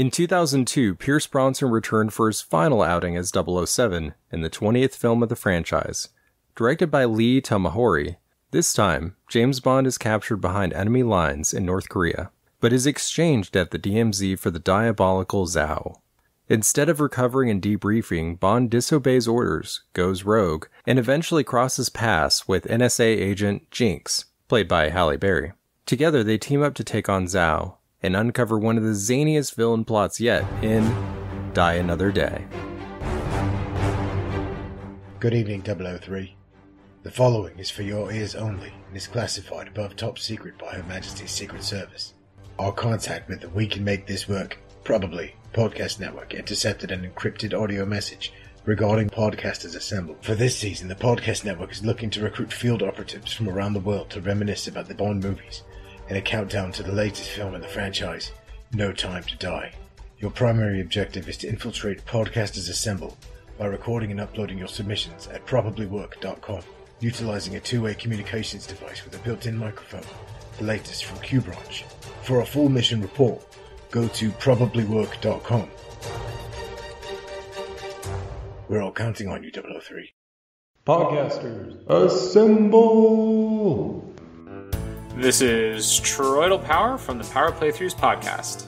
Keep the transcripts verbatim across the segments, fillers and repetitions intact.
In two thousand two, Pierce Brosnan returned for his final outing as double oh seven in the twentieth film of the franchise. Directed by Lee Tamahori, this time, James Bond is captured behind enemy lines in North Korea, but is exchanged at the D M Z for the diabolical Zhao. Instead of recovering and debriefing, Bond disobeys orders, goes rogue, and eventually crosses paths with N S A agent Jinx, played by Halle Berry. Together, they team up to take on Zhao and uncover one of the zaniest villain plots yet in Die Another Day. Good evening, double oh three. The following is for your ears only and is classified above top secret by Her Majesty's Secret Service. Our contact with the We Can Make This Work, Probably Podcast Network intercepted an encrypted audio message regarding Podcasters Assemble. For this season, the Podcast Network is looking to recruit field operatives from around the world to reminisce about the Bond movies and a countdown to the latest film in the franchise, No Time to Die. Your primary objective is to infiltrate Podcasters Assemble by recording and uploading your submissions at probably work dot com, utilizing a two-way communications device with a built-in microphone, the latest from Q Branch. For a full mission report, go to probably work dot com. We're all counting on you, double oh three. Podcasters, assemble! This is Troidal Power from the Power Playthroughs Podcast.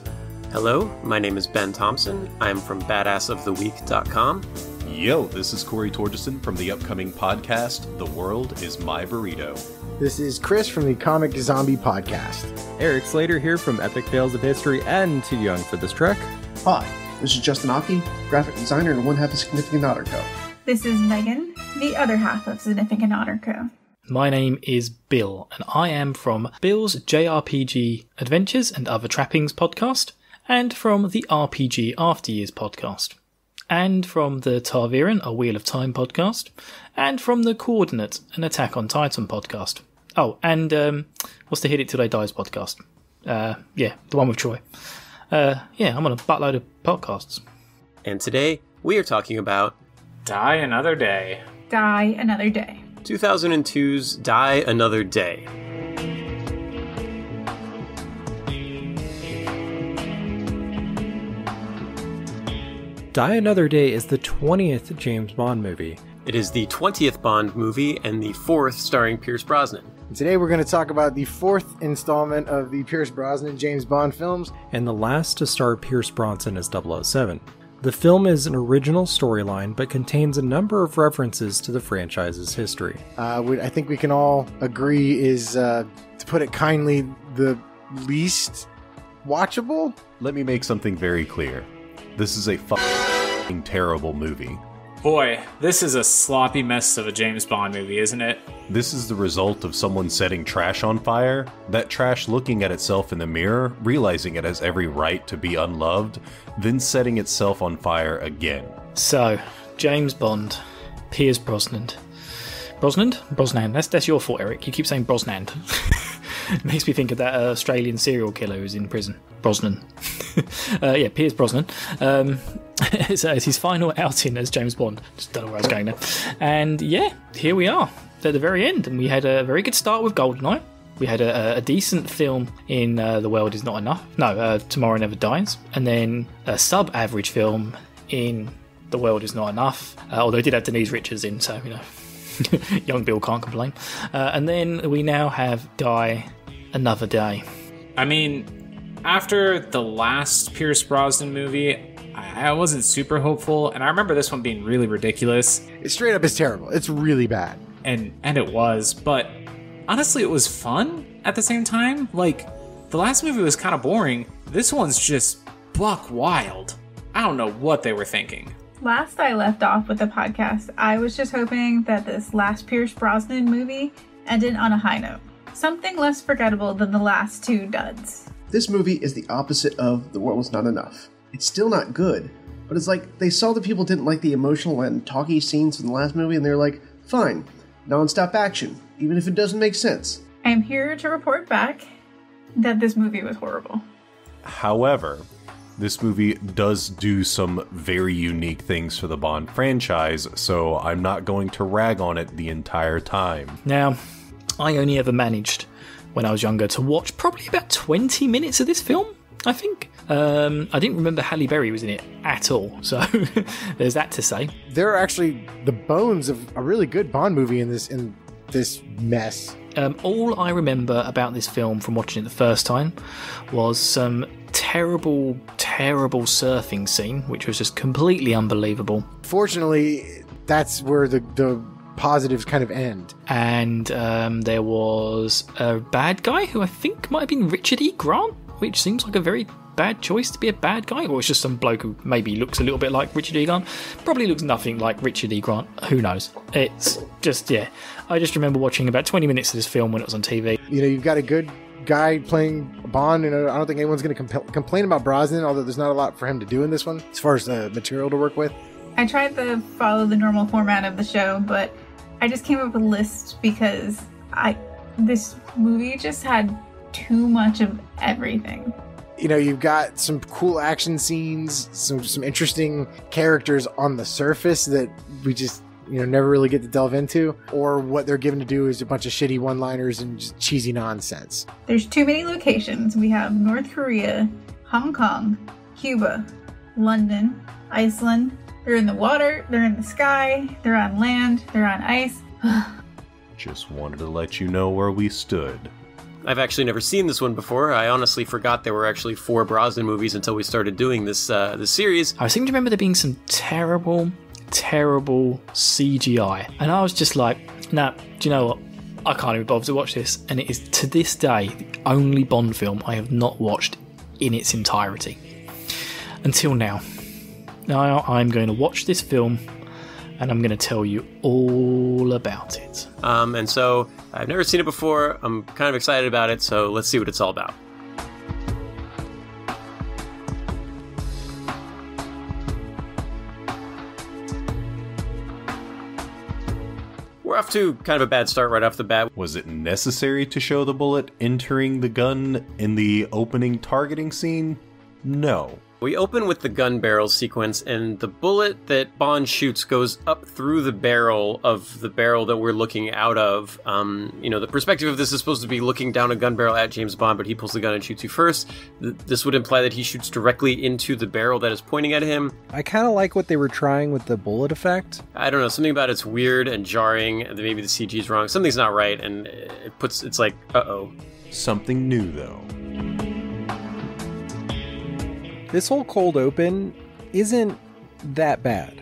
Hello, my name is Ben Thompson. I'm from badass of the week dot com. Yo, this is Corey Torgeson from the upcoming podcast, The World is My Burrito. This is Chris from the Comic Zombie Podcast. Eric Slater here from Epic Tales of History and Too Young for this Trek. Hi, this is Justin Aki, graphic designer and one half of Significant Otter Co. This is Megan, the other half of Significant Otter Co. My name is Bill, and I am from Bill's J R P G Adventures and Other Trappings podcast, and from the R P G After Years podcast, and from the Tarviran, A Wheel of Time podcast, and from the Coordinate, an Attack on Titan podcast. Oh, and um, what's the Hit It Till They Dies podcast? Uh, yeah, the one with Troy. Uh, yeah, I'm on a buttload of podcasts. And today, we are talking about... Die Another Day. Die Another Day. two thousand two's Die Another Day. Die Another Day is the twentieth James Bond movie. It is the twentieth Bond movie and the fourth starring Pierce Brosnan. Today we're going to talk about the fourth installment of the Pierce Brosnan James Bond films and the last to star Pierce Brosnan as double oh seven. The film is an original storyline but contains a number of references to the franchise's history. Uh, I think we can all agree is, uh, to put it kindly, the least watchable? Let me make something very clear. This is a fucking terrible movie. Boy, this is a sloppy mess of a James Bond movie, isn't it? This is the result of someone setting trash on fire, that trash looking at itself in the mirror, realizing it has every right to be unloved, then setting itself on fire again. So, James Bond, Pierce Brosnan. Brosnan? Brosnan. That's, that's your fault, Eric. You keep saying Brosnan. It makes me think of that uh, Australian serial killer who's in prison. Brosnan. uh, yeah, Pierce Brosnan. Um, it's, it's his final outing as James Bond. Just don't know where I was going there. And yeah, here we are at the very end. And we had a very good start with GoldenEye. We had a, a decent film in uh, The World Is Not Enough. No, uh, Tomorrow Never Dies. And then a sub-average film in The World Is Not Enough. Uh, although it did have Denise Richards in, so, you know. Young Bill can't complain. Uh, and then we now have Die Another Day. I mean, after the last Pierce Brosnan movie, I wasn't super hopeful, and I remember this one being really ridiculous. It straight up is terrible. It's really bad. And and it was, but honestly it was fun at the same time. Like, the last movie was kind of boring. This one's just buck wild. I don't know what they were thinking. Last I left off with the podcast, I was just hoping that this last Pierce Brosnan movie ended on a high note. Something less forgettable than the last two duds. This movie is the opposite of The World Was Not Enough. It's still not good, but it's like they saw that people didn't like the emotional and talky scenes from the last movie, and they're like, fine, non-stop action, even if it doesn't make sense. I'm here to report back that this movie was horrible. However... this movie does do some very unique things for the Bond franchise, so I'm not going to rag on it the entire time. Now, I only ever managed, when I was younger, to watch probably about twenty minutes of this film, I think. Um, I didn't remember Halle Berry was in it at all, so there's that to say. There are actually the bones of a really good Bond movie in this in this mess. Um, all I remember about this film from watching it the first time was some terrible, terrible surfing scene, which was just completely unbelievable. Fortunately, that's where the, the positives kind of end. And um, there was a bad guy who I think might have been Richard E. Grant, which seems like a very bad choice to be a bad guy, or it's just some bloke who maybe looks a little bit like Richard E. Grant, probably looks nothing like Richard E. Grant, who knows. It's just, yeah, I just remember watching about twenty minutes of this film when it was on T V. You know, you've got a good guy playing Bond, and I don't think anyone's going to comp- complain about Brosnan, although there's not a lot for him to do in this one as far as the material to work with. I tried to follow the normal format of the show, but I just came up with a list because I this movie just had too much of everything. You know, you've got some cool action scenes, some some interesting characters on the surface that we just, you know, never really get to delve into, or what they're given to do is a bunch of shitty one-liners and just cheesy nonsense. There's too many locations. We have North Korea, Hong Kong, Cuba, London, Iceland. They're in the water, they're in the sky, they're on land, they're on ice. Just wanted to let you know where we stood. I've actually never seen this one before. I honestly forgot there were actually four Brosnan movies until we started doing this uh, this series. I seem to remember there being some terrible, terrible C G I. And I was just like, nah, do you know what? I can't even bother to watch this. And it is, to this day, the only Bond film I have not watched in its entirety. Until now. Now I'm going to watch this film, and I'm going to tell you all about it. Um, and so... I've never seen it before. I'm kind of excited about it, so let's see what it's all about. We're off to kind of a bad start right off the bat. Was it necessary to show the bullet entering the gun in the opening targeting scene? No. We open with the gun barrel sequence, and the bullet that Bond shoots goes up through the barrel of the barrel that we're looking out of. Um, you know, the perspective of this is supposed to be looking down a gun barrel at James Bond, but he pulls the gun and shoots you first. Th- this would imply that he shoots directly into the barrel that is pointing at him. I kind of like what they were trying with the bullet effect. I don't know, something about it's weird and jarring, and maybe the C G is wrong. Something's not right, and it puts, it's like, uh-oh. Something new, though. This whole cold open isn't that bad.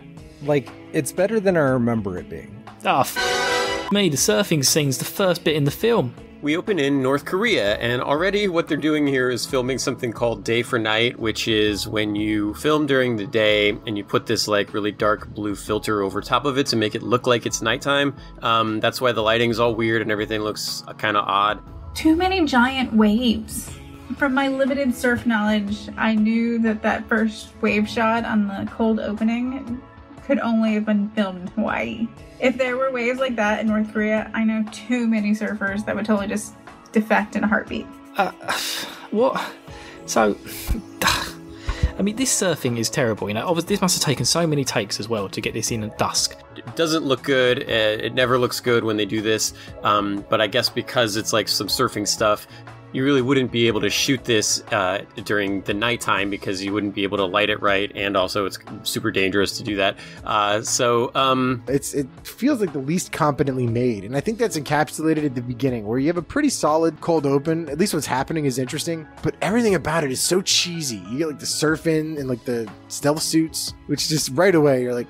Like, it's better than I remember it being. Ah, oh, f*** me, the surfing scene's the first bit in the film. We open in North Korea, and already what they're doing here is filming something called Day for Night, which is when you film during the day and you put this like really dark blue filter over top of it to make it look like it's nighttime. Um, that's why the lighting's all weird and everything looks kind of odd. Too many giant waves. From my limited surf knowledge, I knew that that first wave shot on the cold opening could only have been filmed in Hawaii. If there were waves like that in North Korea, I know too many surfers that would totally just defect in a heartbeat. Uh, what? So, I mean, this surfing is terrible. You know, obviously this must have taken so many takes as well to get this in at dusk. It doesn't look good. It never looks good when they do this. Um, but I guess because it's like some surfing stuff, you really wouldn't be able to shoot this uh, during the nighttime because you wouldn't be able to light it right, and also it's super dangerous to do that. Uh, so um, it's it feels like the least competently made, and I think that's encapsulated at the beginning, where you have a pretty solid cold open. At least what's happening is interesting, but everything about it is so cheesy. You get like the surfing and like the stealth suits, which just right away you're like,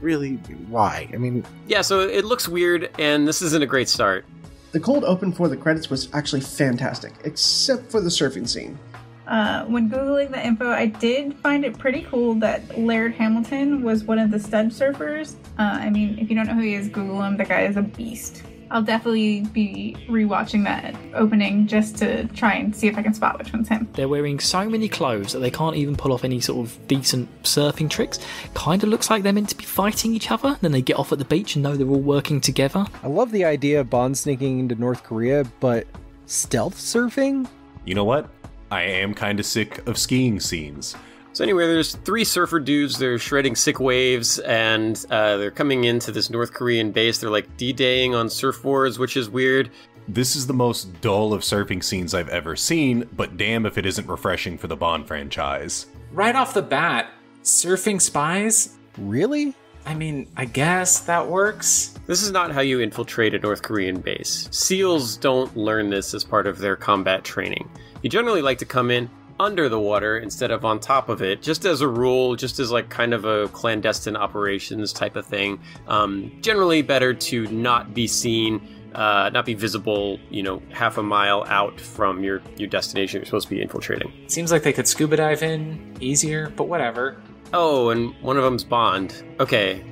really, why? I mean, yeah. So it looks weird, and this isn't a great start. The cold open for the credits was actually fantastic, except for the surfing scene. Uh, when Googling the info, I did find it pretty cool that Laird Hamilton was one of the stud surfers. Uh, I mean, if you don't know who he is, Google him. The guy is a beast. I'll definitely be rewatching that opening just to try and see if I can spot which one's him. They're wearing so many clothes that they can't even pull off any sort of decent surfing tricks. Kind of looks like they're meant to be fighting each other. Then they get off at the beach and know they're all working together. I love the idea of Bond sneaking into North Korea, but stealth surfing? You know what? I am kind of sick of skiing scenes. So anyway, there's three surfer dudes, they're shredding sick waves, and uh, they're coming into this North Korean base. They're like D-daying on surfboards, which is weird. This is the most dull of surfing scenes I've ever seen, but damn if it isn't refreshing for the Bond franchise. Right off the bat, surfing spies? Really? I mean, I guess that works. This is not how you infiltrate a North Korean base. SEALs don't learn this as part of their combat training. You generally like to come in under the water instead of on top of it, just as a rule, just as like kind of a clandestine operations type of thing. Um, generally better to not be seen, uh, not be visible, you know, half a mile out from your, your destination you're supposed to be infiltrating. Seems like they could scuba dive in easier, but whatever. Oh, and one of them's Bond. Okay.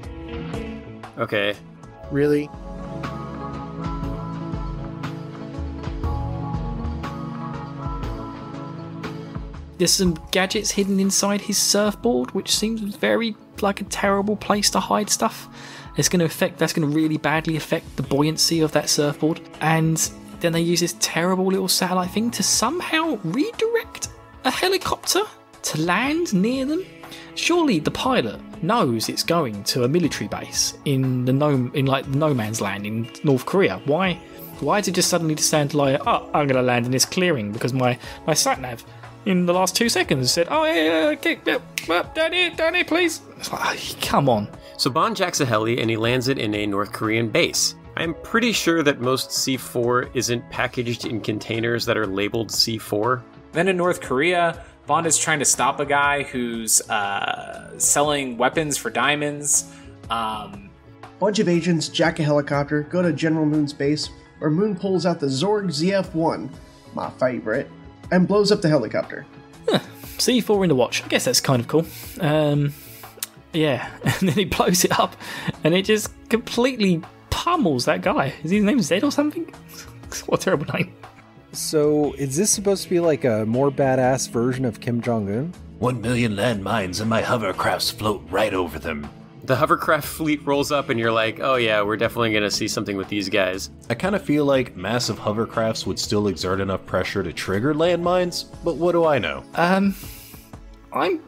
Okay. Really? There's some gadgets hidden inside his surfboard, which seems very like a terrible place to hide stuff. It's going to affect, that's going to really badly affect the buoyancy of that surfboard. And then they use this terrible little satellite thing to somehow redirect a helicopter to land near them. Surely the pilot knows it's going to a military base in the no in like no man's land in North Korea. Why, why did it just suddenly decide like, oh, I'm going to land in this clearing because my my sat nav in the last two seconds said, oh yeah, okay, yeah, yeah, down here, down here, please. It's like, oh, come on. So Bond jacks a heli and he lands it in a North Korean base. I'm pretty sure that most C four isn't packaged in containers that are labeled C four. Then in North Korea, Bond is trying to stop a guy who's uh, selling weapons for diamonds. Um, Bunch of agents jack a helicopter, go to General Moon's base, where Moon pulls out the Zorg Z F one, my favorite, and blows up the helicopter. Huh. C four in the watch. I guess that's kind of cool. Um, yeah, and then he blows it up, and it just completely pummels that guy. Is his name Zed or something? What a terrible name. So, is this supposed to be like a more badass version of Kim Jong-un? One million landmines and my hovercrafts float right over them. The hovercraft fleet rolls up and you're like, oh yeah, we're definitely going to see something with these guys. I kind of feel like massive hovercrafts would still exert enough pressure to trigger landmines, but what do I know? Um, I'm...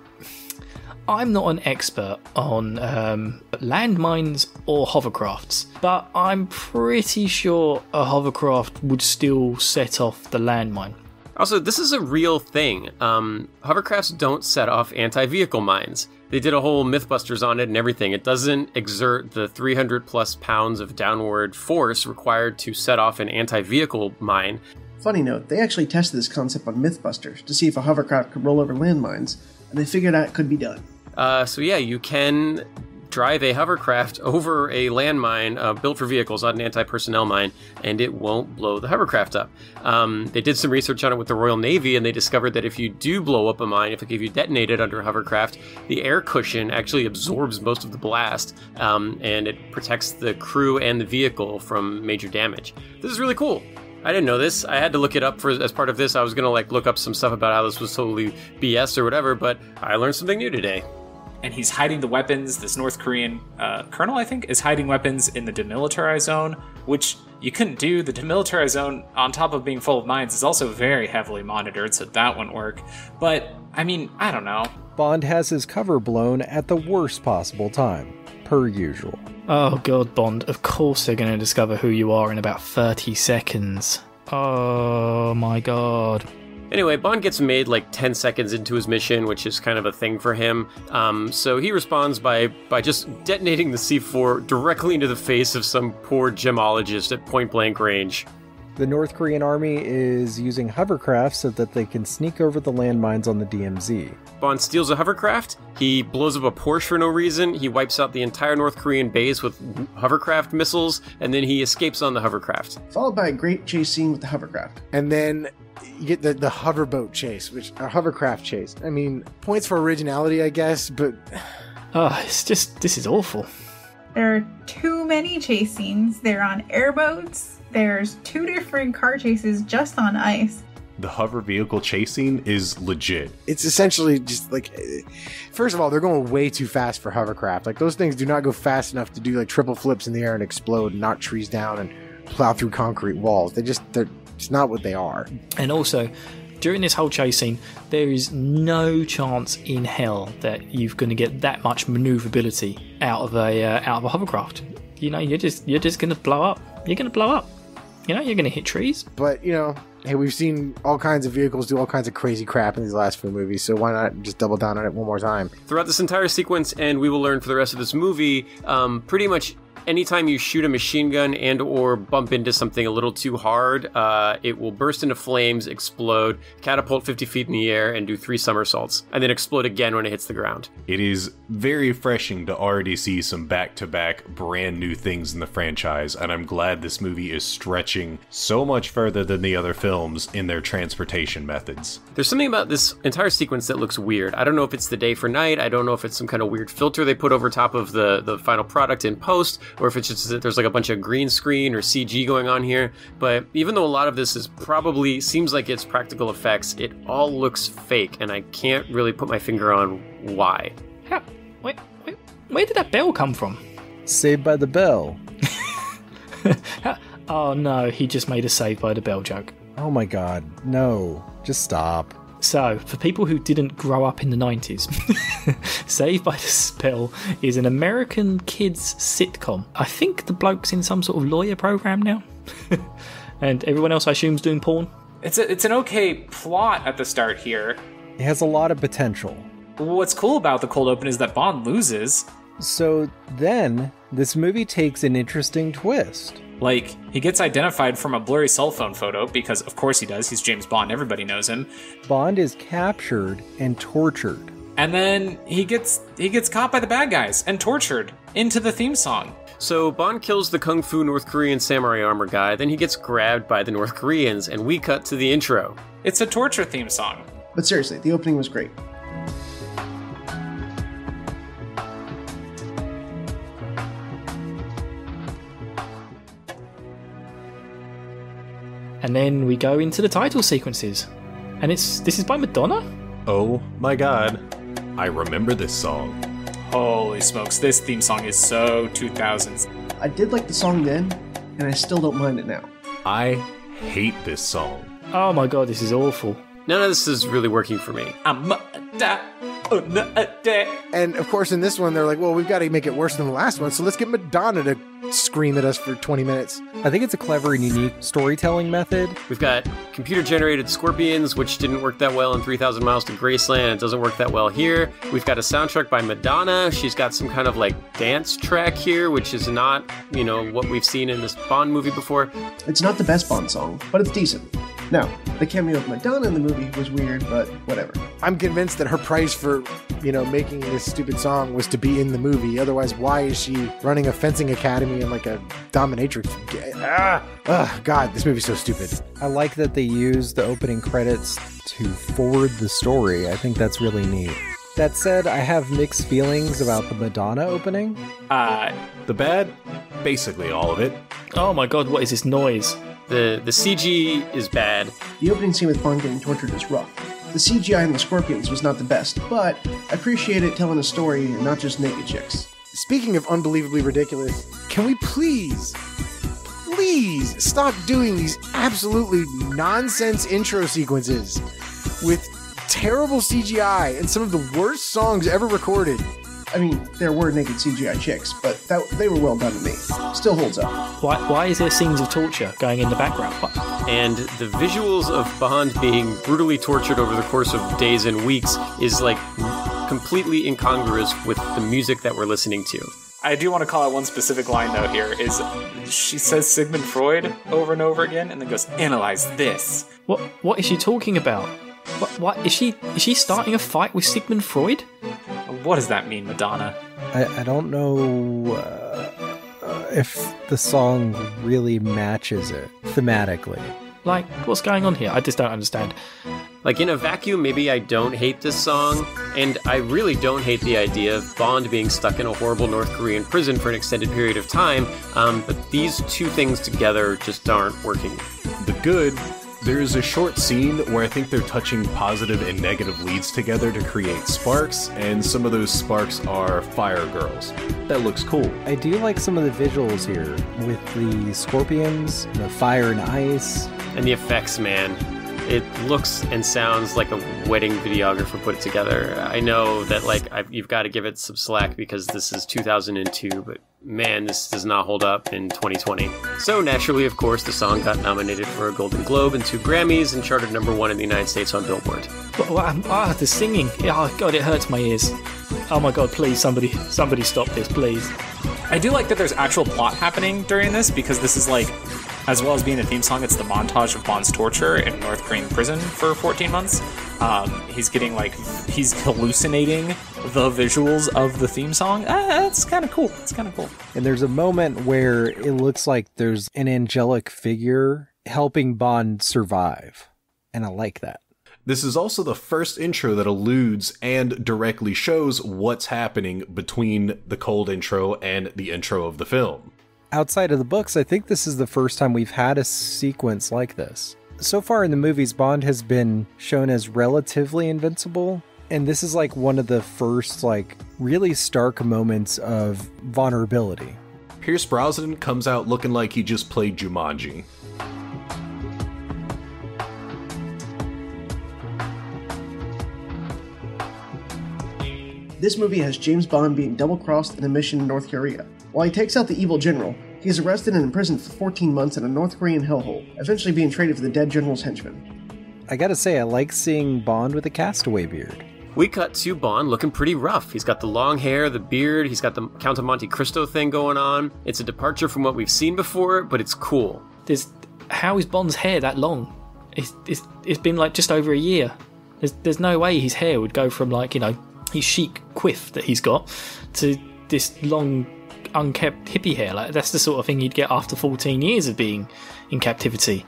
I'm not an expert on um, landmines or hovercrafts, but I'm pretty sure a hovercraft would still set off the landmine. Also, this is a real thing. Um, hovercrafts don't set off anti-vehicle mines. They did a whole Mythbusters on it and everything. It doesn't exert the three hundred plus pounds of downward force required to set off an anti-vehicle mine. Funny note, they actually tested this concept on Mythbusters to see if a hovercraft could roll over landmines, and they figured out it could be done. Uh, so yeah, you can drive a hovercraft over a landmine uh, built for vehicles, not an anti-personnel mine, and it won't blow the hovercraft up. Um, they did some research on it with the Royal Navy, and they discovered that if you do blow up a mine, if, like, if you detonate it under a hovercraft, the air cushion actually absorbs most of the blast, um, and it protects the crew and the vehicle from major damage. This is really cool. I didn't know this. I had to look it up for as part of this. I was going to like look up some stuff about how this was totally B S or whatever, but I learned something new today. And he's hiding the weapons. This North Korean uh, colonel, I think, is hiding weapons in the demilitarized zone, which you couldn't do. The demilitarized zone, on top of being full of mines, is also very heavily monitored, so that wouldn't work. But, I mean, I don't know. Bond has his cover blown at the worst possible time, per usual. Oh god, Bond, of course they're going to discover who you are in about thirty seconds. Oh my god. Anyway, Bond gets made like ten seconds into his mission, which is kind of a thing for him. Um, so he responds by by just detonating the C four directly into the face of some poor gemologist at point-blank range. The North Korean army is using hovercrafts so that they can sneak over the landmines on the D M Z. Bond steals a hovercraft, he blows up a Porsche for no reason, he wipes out the entire North Korean base with hovercraft missiles, and then he escapes on the hovercraft. Followed by a great chase scene with the hovercraft. And then you get the, the hoverboat chase, which a hovercraft chase. I mean, points for originality, I guess, but... Oh, it's just, this is awful. There are too many chase scenes. They're on airboats. There's two different car chases just on ice. The hover vehicle chasing is legit. It's essentially just like, first of all, they're going way too fast for hovercraft. Like, those things do not go fast enough to do like triple flips in the air and explode and knock trees down and plow through concrete walls. They just, they're it's not what they are. And also, during this whole chase scene, there is no chance in hell that you're going to get that much maneuverability out of a uh, out of a hovercraft. You know, you're just you're just going to blow up. You're going to blow up. You know, you're going to hit trees. But, you know, hey, we've seen all kinds of vehicles do all kinds of crazy crap in these last few movies, so why not just double down on it one more time? Throughout this entire sequence, and we will learn for the rest of this movie, um, pretty much anytime you shoot a machine gun and or bump into something a little too hard, uh, it will burst into flames, explode, catapult fifty feet in the air, and do three somersaults, and then explode again when it hits the ground. It is very refreshing to already see some back-to-back brand new things in the franchise, and I'm glad this movie is stretching so much further than the other films in their transportation methods. There's something about this entire sequence that looks weird. I don't know if it's the day for night, I don't know if it's some kind of weird filter they put over top of the, the final product in post, or if it's just that there's like a bunch of green screen or C G going on here. But even though a lot of this is probably, seems like it's practical effects, it all looks fake, and I can't really put my finger on why. How, wait, wait, where did that bell come from? Saved by the Bell. How, oh no, he just made a Saved by the Bell joke. Oh my god, no, just stop. So, for people who didn't grow up in the nineties, Saved by the Bell is an American kids sitcom. I think the bloke's in some sort of lawyer program now. And everyone else, I assume, is doing porn. It's, a, it's an okay plot at the start here. It has a lot of potential. What's cool about the cold open is that Bond loses. So then, this movie takes an interesting twist. Like, he gets identified from a blurry cell phone photo, because of course he does, he's James Bond, everybody knows him. Bond is captured and tortured. And then he gets he gets caught by the bad guys and tortured into the theme song. So Bond kills the Kung Fu North Korean samurai armor guy, then he gets grabbed by the North Koreans, and we cut to the intro. It's a torture theme song. But seriously, the opening was great. And then we go into the title sequences. And it's this is by Madonna? Oh my god. I remember this song. Holy smokes, this theme song is so two thousands. I did like the song then, and I still don't mind it now. I hate this song. Oh my god, this is awful. None of this is really working for me. I'm And of course in this one they're like, well, we've got to make it worse than the last one, so let's get Madonna to scream at us for twenty minutes. I think it's a clever and unique storytelling method. We've got computer generated scorpions, which didn't work that well in three thousand miles to Graceland. It doesn't work that well here. We've got a soundtrack by Madonna. She's got some kind of like dance track here, which is not, you know, what we've seen in this Bond movie before. It's not the best Bond song, but it's decent. Now, the cameo of Madonna in the movie was weird, but whatever. I'm convinced that her price for, you know, making this stupid song was to be in the movie. Otherwise, why is she running a fencing academy and like a dominatrix? Ah, ugh, God, this movie's so stupid. I like that they used the opening credits to forward the story. I think that's really neat. That said, I have mixed feelings about the Madonna opening. Uh, the bad? Basically all of it. Oh my God, what is this noise? The the C G is bad. The opening scene with Bond getting tortured is rough. The C G I in the Scorpions was not the best, but I appreciate it telling a story and not just naked chicks. Speaking of unbelievably ridiculous, can we please, please stop doing these absolutely nonsense intro sequences with terrible C G I and some of the worst songs ever recorded? I mean, there were naked C G I chicks, but that, they were well done to me. Still holds up. Why, why is there scenes of torture going in the background? And the visuals of Bond being brutally tortured over the course of days and weeks is, like, completely incongruous with the music that we're listening to. I do want to call out one specific line, though, here, is she says Sigmund Freud over and over again, and then goes, analyze this. What? What is she talking about? What, what is she? Is she starting a fight with Sigmund Freud? What does that mean, Madonna? I, I don't know uh, uh, if the song really matches it thematically. Like, what's going on here? I just don't understand. Like, in a vacuum, maybe I don't hate this song, and I really don't hate the idea of Bond being stuck in a horrible North Korean prison for an extended period of time, um, but these two things together just aren't working. The good... There is a short scene where I think they're touching positive and negative leads together to create sparks, and some of those sparks are fire girls. That looks cool. I do like some of the visuals here, with the scorpions, the fire and ice. And the effects, man. It looks and sounds like a wedding videographer put it together. I know that, like, I've, you've got to give it some slack because this is two thousand two, but man, this does not hold up in twenty twenty. So naturally, of course, the song got nominated for a Golden Globe and two Grammys and charted number one in the United States on Billboard. Ah, the singing. Oh, God, it hurts my ears. Oh, my God, please, somebody, somebody stop this, please. I do like that there's actual plot happening during this, because this is like, as well as being the theme song, it's the montage of Bond's torture in North Korean prison for fourteen months. Um, he's getting like, he's hallucinating the visuals of the theme song. Ah, that's kind of cool. It's kind of cool. And there's a moment where it looks like there's an angelic figure helping Bond survive. And I like that. This is also the first intro that alludes and directly shows what's happening between the cold intro and the intro of the film. Outside of the books, I think this is the first time we've had a sequence like this. So far in the movies, Bond has been shown as relatively invincible, and this is like one of the first like really stark moments of vulnerability. Pierce Brosnan comes out looking like he just played Jumanji. This movie has James Bond being double-crossed in a mission in North Korea. While he takes out the evil general, he is arrested and imprisoned for fourteen months in a North Korean hellhole, eventually being traded for the dead general's henchmen. I gotta say, I like seeing Bond with a castaway beard. We cut to Bond looking pretty rough. He's got the long hair, the beard, he's got the Count of Monte Cristo thing going on. It's a departure from what we've seen before, but it's cool. There's, how is Bond's hair that long? It's, it's, it's been like just over a year. There's, there's no way his hair would go from like, you know, his chic quiff that he's got to this long unkept hippie hair. Like, that's the sort of thing you'd get after fourteen years of being in captivity.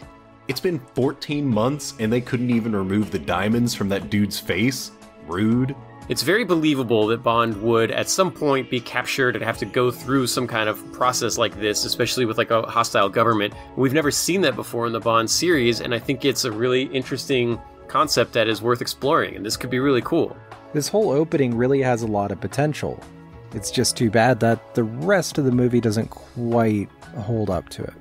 It's been fourteen months and they couldn't even remove the diamonds from that dude's face. Rude. It's very believable that Bond would at some point be captured and have to go through some kind of process like this, especially with like a hostile government. We've never seen that before in the Bond series, and I think it's a really interesting concept that is worth exploring, and this could be really cool. This whole opening really has a lot of potential. It's just too bad that the rest of the movie doesn't quite hold up to it.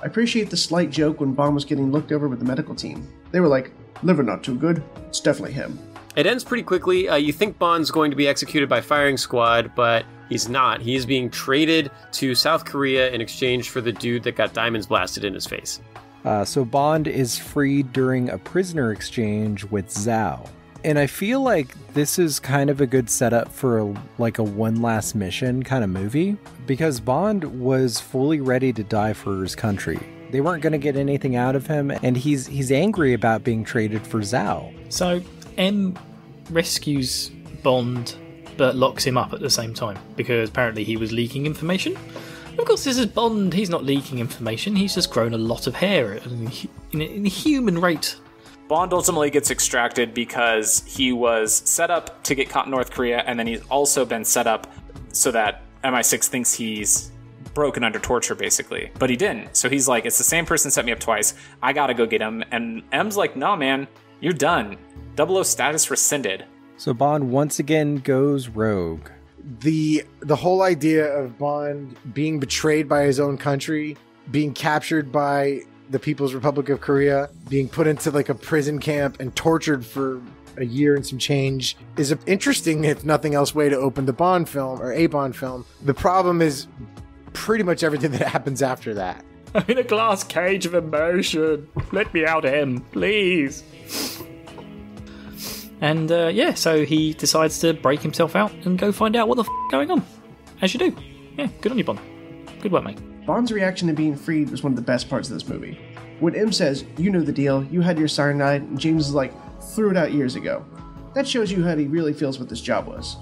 I appreciate the slight joke when Bond was getting looked over with the medical team. They were like, liver not too good, it's definitely him. It ends pretty quickly. Uh, you think Bond's going to be executed by firing squad, but he's not. He is being traded to South Korea in exchange for the dude that got diamonds blasted in his face. Uh, so Bond is freed during a prisoner exchange with Zhao. And I feel like this is kind of a good setup for a, like a one last mission kind of movie, because Bond was fully ready to die for his country. They weren't going to get anything out of him, and he's he's angry about being traded for Zhao. So M rescues Bond, but locks him up at the same time because apparently he was leaking information. Of course, this is Bond. He's not leaking information. He's just grown a lot of hair at an inhuman rate. Bond ultimately gets extracted because he was set up to get caught in North Korea, and then he's also been set up so that M I six thinks he's broken under torture, basically. But he didn't. So he's like, it's the same person set me up twice. I gotta go get him. And M's like, nah, man, you're done. double O status rescinded. So Bond once again goes rogue. The, the whole idea of Bond being betrayed by his own country, being captured by the People's Republic of Korea, being put into like a prison camp and tortured for a year and some change is an interesting, if nothing else, way to open the Bond film or a Bond film. The problem is pretty much everything that happens after that. I'm in a glass cage of emotion. Let me out, M, please. And uh, yeah, so he decides to break himself out and go find out what the f going on. As you do. Yeah, good on you, Bond. Good work, mate. Bond's reaction to being freed was one of the best parts of this movie. When M says, you know the deal, you had your cyanide, and James is like, threw it out years ago. That shows you how he really feels what this job was.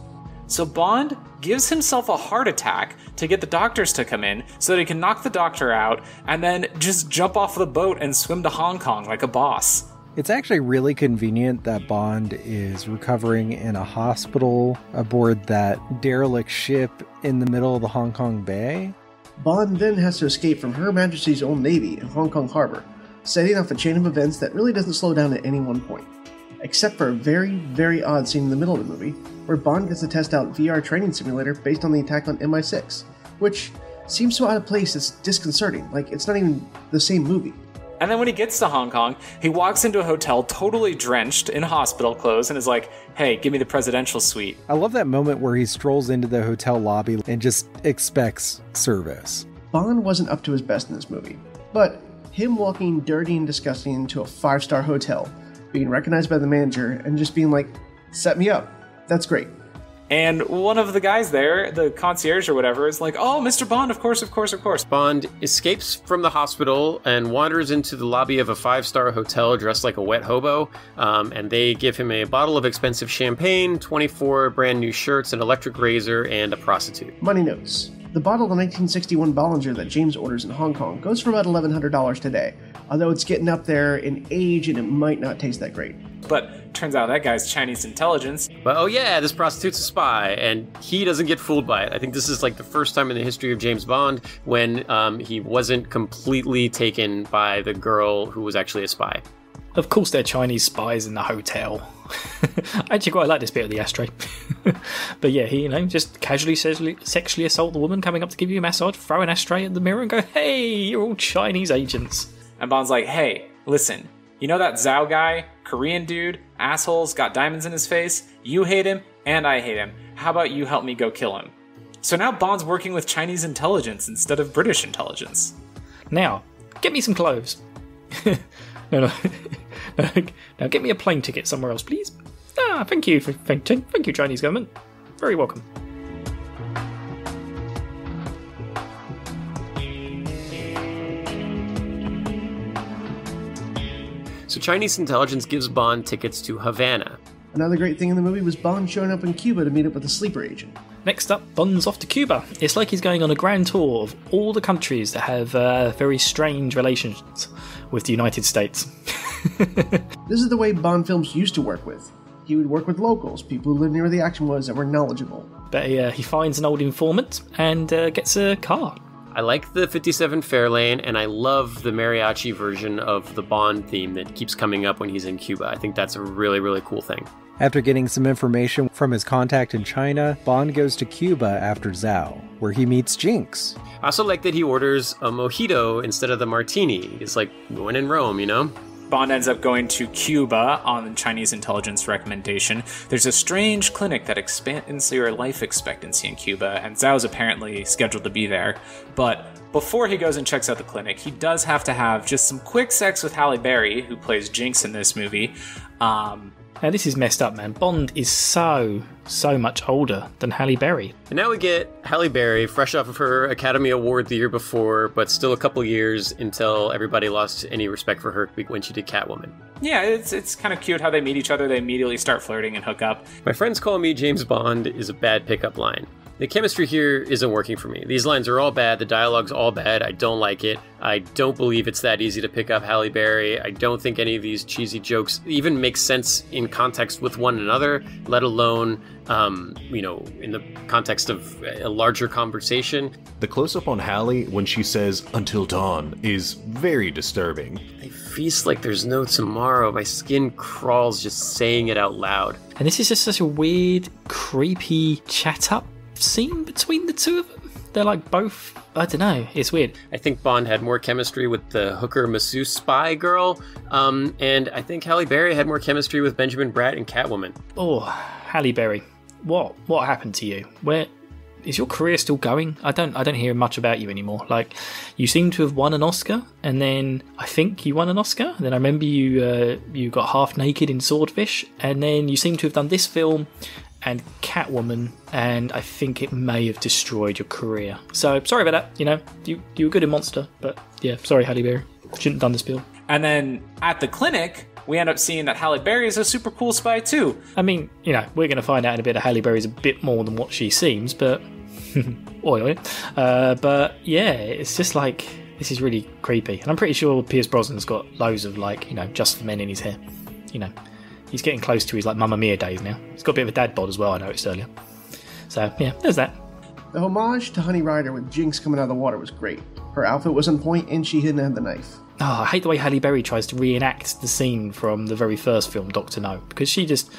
So Bond gives himself a heart attack to get the doctors to come in so that he can knock the doctor out and then just jump off the boat and swim to Hong Kong like a boss. It's actually really convenient that Bond is recovering in a hospital aboard that derelict ship in the middle of the Hong Kong Bay. Bond then has to escape from Her Majesty's own navy in Hong Kong harbor, setting off a chain of events that really doesn't slow down at any one point, except for a very, very odd scene in the middle of the movie where Bond gets to test out V R training simulator based on the attack on M I six, which seems so out of place it's disconcerting, like it's not even the same movie. And then when he gets to Hong Kong, he walks into a hotel totally drenched in hospital clothes and is like, hey, give me the presidential suite. I love that moment where he strolls into the hotel lobby and just expects service. Bond wasn't up to his best in this movie, but him walking dirty and disgusting into a five-star hotel, being recognized by the manager and just being like, set me up. That's great. And one of the guys there, the concierge or whatever, is like, oh, Mister Bond, of course, of course, of course. Bond escapes from the hospital and wanders into the lobby of a five-star hotel dressed like a wet hobo. Um, and they give him a bottle of expensive champagne, twenty-four brand new shirts, an electric razor, and a prostitute. Money notes. The bottle of the nineteen sixty-one Bollinger that James orders in Hong Kong goes for about eleven hundred dollars today, although it's getting up there in age and it might not taste that great. But turns out that guy's Chinese intelligence. But oh yeah, this prostitute's a spy, and he doesn't get fooled by it. I think this is like the first time in the history of James Bond when um, he wasn't completely taken by the girl who was actually a spy. Of course they're Chinese spies in the hotel. I actually quite like this bit of the ashtray. But yeah, he, you know, just casually sexually, sexually assault the woman coming up to give you a massage, throw an ashtray at the mirror and go, hey, you're all Chinese agents. And Bond's like, hey, listen, you know that Zhao guy? Korean dude, assholes, got diamonds in his face. You hate him, and I hate him. How about you help me go kill him? So now Bond's working with Chinese intelligence instead of British intelligence. Now, get me some clothes. no, no. no. Now get me a plane ticket somewhere else, please. Ah, thank you, thank, thank you, Chinese government. Very welcome. So Chinese intelligence gives Bond tickets to Havana. Another great thing in the movie was Bond showing up in Cuba to meet up with a sleeper agent. Next up, Bond's off to Cuba. It's like he's going on a grand tour of all the countries that have uh, very strange relations with the United States. This is the way Bond films used to work with. He would work with locals, people who lived near where the action was and were knowledgeable. But uh, he finds an old informant and uh, gets a car. I like the fifty-seven Fairlane, and I love the mariachi version of the Bond theme that keeps coming up when he's in Cuba. I think that's a really, really cool thing. After getting some information from his contact in China, Bond goes to Cuba after Zhao, where he meets Jinx. I also like that he orders a mojito instead of the martini. It's like going in Rome, you know? Bond ends up going to Cuba on Chinese intelligence recommendation. There's a strange clinic that expands your life expectancy in Cuba, and Zhao's apparently scheduled to be there. But before he goes and checks out the clinic, he does have to have just some quick sex with Halle Berry, who plays Jinx in this movie. Um, now this is messed up, man. Bond is so, so much older than Halle Berry. And now we get Halle Berry, fresh off of her Academy Award the year before, but still a couple years until everybody lost any respect for her when she did Catwoman. Yeah, it's it's kind of cute how they meet each other. They immediately start flirting and hook up. My friends call me James Bond is a bad pickup line. The chemistry here isn't working for me. These lines are all bad. The dialogue's all bad. I don't like it. I don't believe it's that easy to pick up Halle Berry. I don't think any of these cheesy jokes even make sense in context with one another, let alone, um, you know, in the context of a larger conversation. The close-up on Halle when she says, until dawn, is very disturbing. I feast like there's no tomorrow. My skin crawls just saying it out loud. And this is just such a weird, creepy chat-up scene between the two of them. They're like both, I don't know, it's weird. I think Bond had more chemistry with the hooker masseuse spy girl, um, and I think Halle Berry had more chemistry with Benjamin Bratt and Catwoman. Oh, Halle Berry, what what happened to you? Where is your career still going? I don't I don't hear much about you anymore. Like, you seem to have won an Oscar, and then I think you won an Oscar, and then I remember you uh, you got half naked in Swordfish, and then you seem to have done this film and Catwoman, and I think it may have destroyed your career. So, sorry about that, you know, you, you were good in Monster, but yeah, sorry Halle Berry, shouldn't have done this film. And then, at the clinic, we end up seeing that Halle Berry is a super cool spy too. I mean, you know, we're going to find out in a bit that Halle Berry's a bit more than what she seems, but... oy, oy. Uh, but, yeah, it's just like, this is really creepy. And I'm pretty sure Pierce Brosnan's got loads of, like, you know, Just for Men in his hair, you know. He's getting close to his, like, Mamma Mia days now. He's got a bit of a dad bod as well, I noticed earlier. So, yeah, there's that. The homage to Honey Rider with Jinx coming out of the water was great. Her outfit was on point, and she hidden had the knife. Oh, I hate the way Halle Berry tries to reenact the scene from the very first film, Doctor No, because she just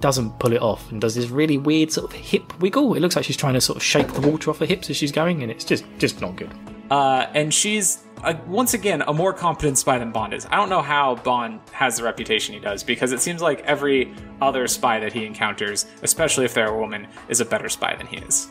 doesn't pull it off and does this really weird sort of hip wiggle. It looks like she's trying to sort of shake the water off her hips as she's going, and it's just, just not good. Uh, and she's a, once again, a more competent spy than Bond is. I don't know how Bond has the reputation he does, because it seems like every other spy that he encounters, especially if they're a woman, is a better spy than he is.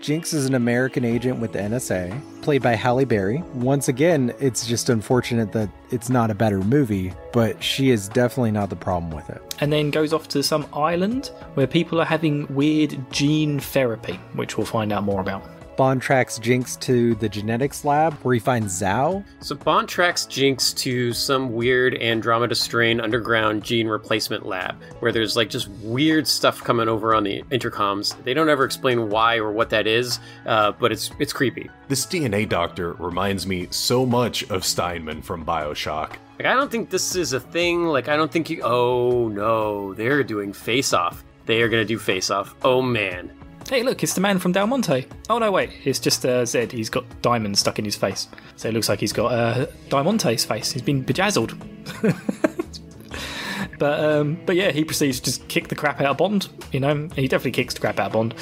Jinx is an American agent with the N S A, played by Halle Berry. Once again, it's just unfortunate that it's not a better movie, but she is definitely not the problem with it. And then goes off to some island where people are having weird gene therapy, which we'll find out more about. Bond tracks Jinx to the genetics lab where he finds Zhao. So Bond tracks Jinx to some weird Andromeda strain underground gene replacement lab where there's like just weird stuff coming over on the intercoms. They don't ever explain why or what that is, uh, but it's it's creepy. This D N A doctor reminds me so much of Steinman from BioShock. Like, I don't think this is a thing. Like, I don't think you... Oh, no. They're doing face-off. They are going to do face-off. Oh, man. Hey, look, it's the man from Del Monte. Oh, no, wait, it's just uh, Zed. He's got diamonds stuck in his face. So it looks like he's got uh, Del Monte's face. He's been bedazzled. but, um, but yeah, he proceeds to just kick the crap out of Bond. You know, he definitely kicks the crap out of Bond.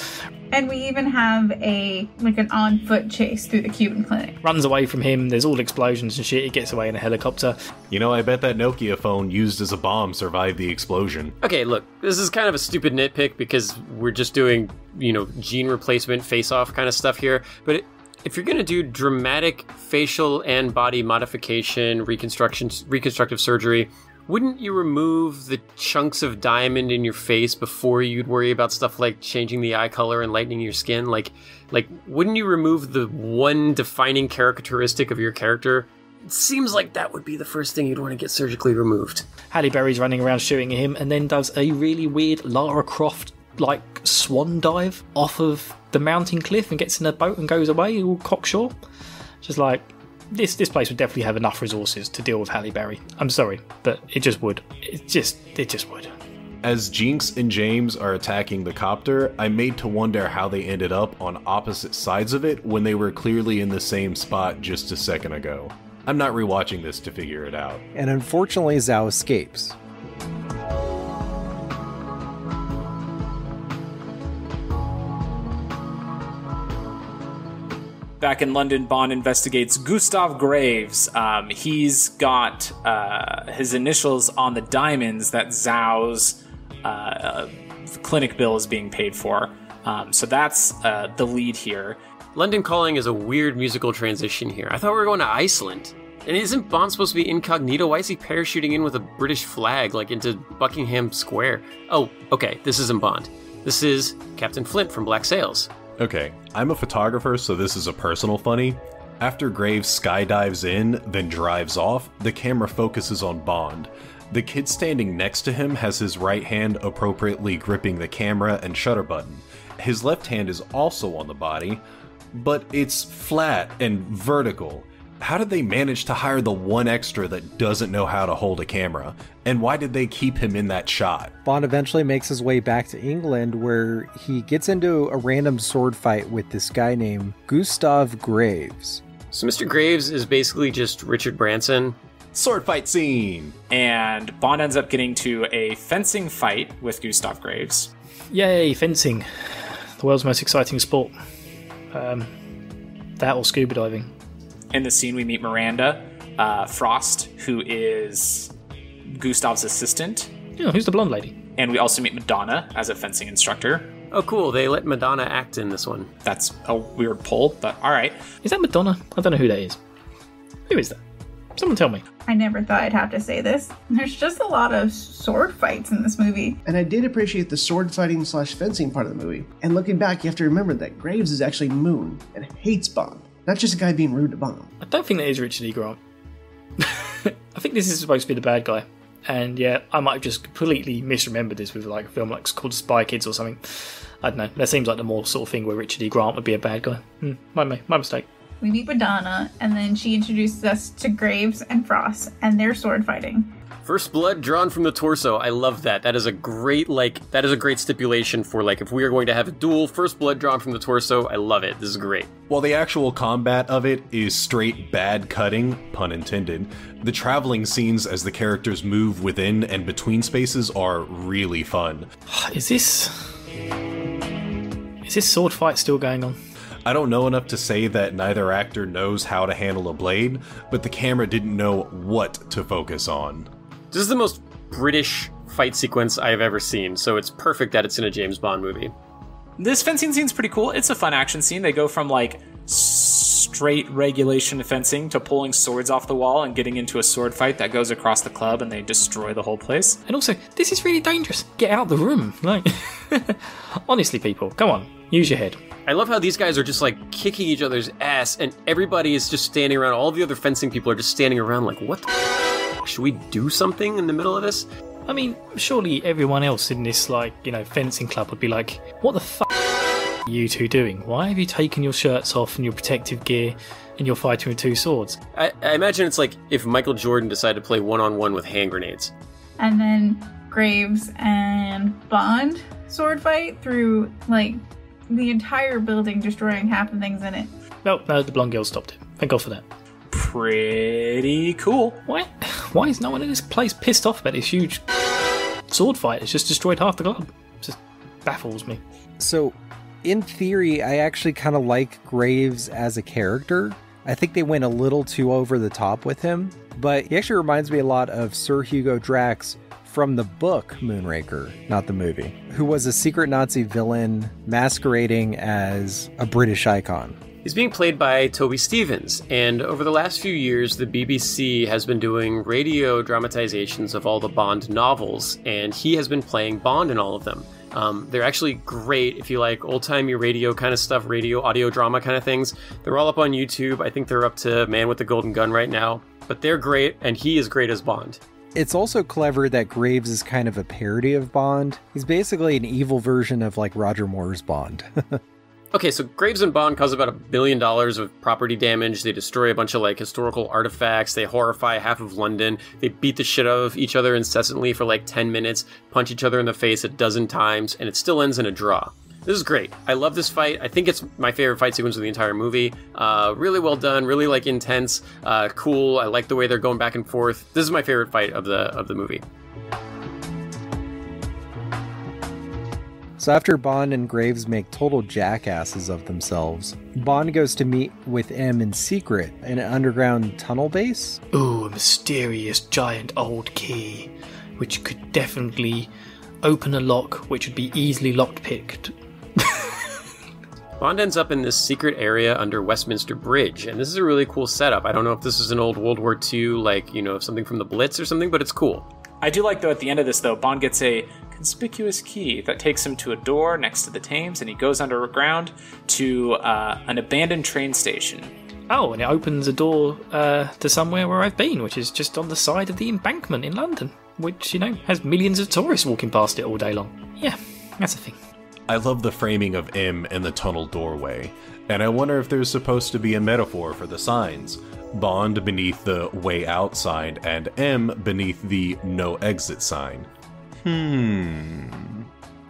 And we even have a like an on-foot chase through the Cuban clinic. Runs away from him. There's all explosions and shit. He gets away in a helicopter. You know, I bet that Nokia phone used as a bomb survived the explosion. Okay, look, this is kind of a stupid nitpick because we're just doing, you know, gene replacement face-off kind of stuff here. But it, if you're going to do dramatic facial and body modification, reconstruction, reconstructive surgery, wouldn't you remove the chunks of diamond in your face before you'd worry about stuff like changing the eye color and lightening your skin? Like, like, wouldn't you remove the one defining characteristic of your character? It seems like that would be the first thing you'd want to get surgically removed. Halle Berry's running around shooting at him and then does a really weird Lara Croft-like swan dive off of the mountain cliff and gets in a boat and goes away, all cocksure. Just like... This this place would definitely have enough resources to deal with Halle Berry. I'm sorry, but it just would. It just it just would. As Jinx and James are attacking the copter, I'm made to wonder how they ended up on opposite sides of it when they were clearly in the same spot just a second ago. I'm not rewatching this to figure it out. And unfortunately, Zhao escapes. Back in London, Bond investigates Gustav Graves. Um, he's got uh, his initials on the diamonds that Zhao's uh, clinic bill is being paid for. Um, so that's uh, the lead here. London Calling is a weird musical transition here. I thought we were going to Iceland. And isn't Bond supposed to be incognito? Why is he parachuting in with a British flag, like into Buckingham Square? Oh, okay, this isn't Bond. This is Captain Flint from Black Sails. Okay, I'm a photographer, so this is a personal funny. After Graves skydives in, then drives off, the camera focuses on Bond. The kid standing next to him has his right hand appropriately gripping the camera and shutter button. His left hand is also on the body, but it's flat and vertical. How did they manage to hire the one extra that doesn't know how to hold a camera? And why did they keep him in that shot? Bond eventually makes his way back to England where he gets into a random sword fight with this guy named Gustav Graves. So Mister Graves is basically just Richard Branson. Sword fight scene. And Bond ends up getting to a fencing fight with Gustav Graves. Yay, fencing. The world's most exciting sport. Um, that or scuba diving. In the scene, we meet Miranda uh, Frost, who is Gustav's assistant. Yeah, who's the blonde lady? And we also meet Madonna as a fencing instructor. Oh, cool. They let Madonna act in this one. That's a weird pull, but all right. Is that Madonna? I don't know who that is. Who is that? Someone tell me. I never thought I'd have to say this. There's just a lot of sword fights in this movie. And I did appreciate the sword fighting slash fencing part of the movie. And looking back, you have to remember that Graves is actually Moon and hates Bond. Not just a guy being rude to Bond. I don't think that is Richard E. Grant. I think this is supposed to be the bad guy. And yeah, I might have just completely misremembered this with like a film like called Spy Kids or something. I don't know. That seems like the more sort of thing where Richard E. Grant would be a bad guy. Hmm, my, my mistake. We meet Madonna, and then she introduces us to Graves and Frost and their sword fighting. First blood drawn from the torso. I love that. That is a great, like, that is a great stipulation for, like, if we are going to have a duel, first blood drawn from the torso. I love it. This is great. While the actual combat of it is straight bad cutting, pun intended, the traveling scenes as the characters move within and between spaces are really fun. Is this... Is this sword fight still going on? I don't know enough to say that neither actor knows how to handle a blade, but the camera didn't know what to focus on. This is the most British fight sequence I've ever seen, so it's perfect that it's in a James Bond movie. This fencing scene's pretty cool. It's a fun action scene. They go from, like, straight regulation fencing to pulling swords off the wall and getting into a sword fight that goes across the club, and they destroy the whole place. And also, this is really dangerous. Get out of the room. Like, honestly, people, come on. Use your head. I love how these guys are just, like, kicking each other's ass, and everybody is just standing around. All the other fencing people are just standing around like, what the f-? Should we do something in the middle of this? I mean, surely everyone else in this, like, you know, fencing club would be like, what the f*** are you two doing? Why have you taken your shirts off and your protective gear and you're fighting with two swords? I, I imagine it's like if Michael Jordan decided to play one-on-one with hand grenades. And then Graves and Bond sword fight through, like, the entire building, destroying half the things in it. No, no, the blonde girl stopped it. Thank God for that. Pretty cool. Why Why is no one in this place pissed off about this huge sword fight? It's just destroyed half the globe. It just baffles me. So, in theory, I actually kind of like Graves as a character. I think they went a little too over the top with him, but he actually reminds me a lot of Sir Hugo Drax from the book Moonraker, not the movie, who was a secret Nazi villain masquerading as a British icon. He's being played by Toby Stevens, and over the last few years, the B B C has been doing radio dramatizations of all the Bond novels, and he has been playing Bond in all of them. Um, they're actually great if you like old-timey radio kind of stuff, radio audio drama kind of things. They're all up on YouTube. I think they're up to Man with the Golden Gun right now, but they're great, and he is great as Bond. It's also clever that Graves is kind of a parody of Bond. He's basically an evil version of, like, Roger Moore's Bond. Okay, so Graves and Bond cause about a billion dollars of property damage. They destroy a bunch of, like, historical artifacts. They horrify half of London. They beat the shit out of each other incessantly for, like, ten minutes, punch each other in the face a dozen times, and it still ends in a draw. This is great. I love this fight. I think it's my favorite fight sequence of the entire movie. Uh, really well done, really, like, intense, uh, cool. I like the way they're going back and forth. This is my favorite fight of the of the movie. So after Bond and Graves make total jackasses of themselves, Bond goes to meet with M in secret in an underground tunnel base. Ooh, a mysterious giant old key, which could definitely open a lock, which would be easily lockpicked. Bond ends up in this secret area under Westminster Bridge, and this is a really cool setup. I don't know if this is an old World War Two, like, you know, something from the Blitz or something, but it's cool. I do like, though, at the end of this, though, Bond gets a conspicuous key that takes him to a door next to the Thames, and he goes underground to uh, an abandoned train station. Oh, and it opens a door uh, to somewhere where I've been, which is just on the side of the embankment in London, which, you know, has millions of tourists walking past it all day long. Yeah, that's a thing. I love the framing of M and the tunnel doorway, and I wonder if there's supposed to be a metaphor for the signs. Bond beneath the way out sign, and M beneath the no exit sign. Hmm.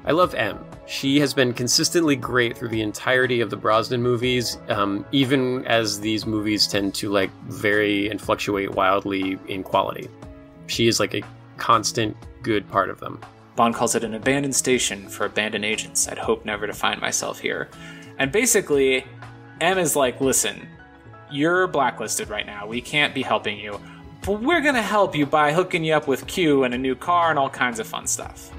I love M. She has been consistently great through the entirety of the Brosnan movies, um, even as these movies tend to, like, vary and fluctuate wildly in quality. She is, like, a constant good part of them. Bond calls it an abandoned station for abandoned agents. I'd hope never to find myself here. And basically, M is like, listen, you're blacklisted right now. We can't be helping you. But we're going to help you by hooking you up with Q and a new car and all kinds of fun stuff.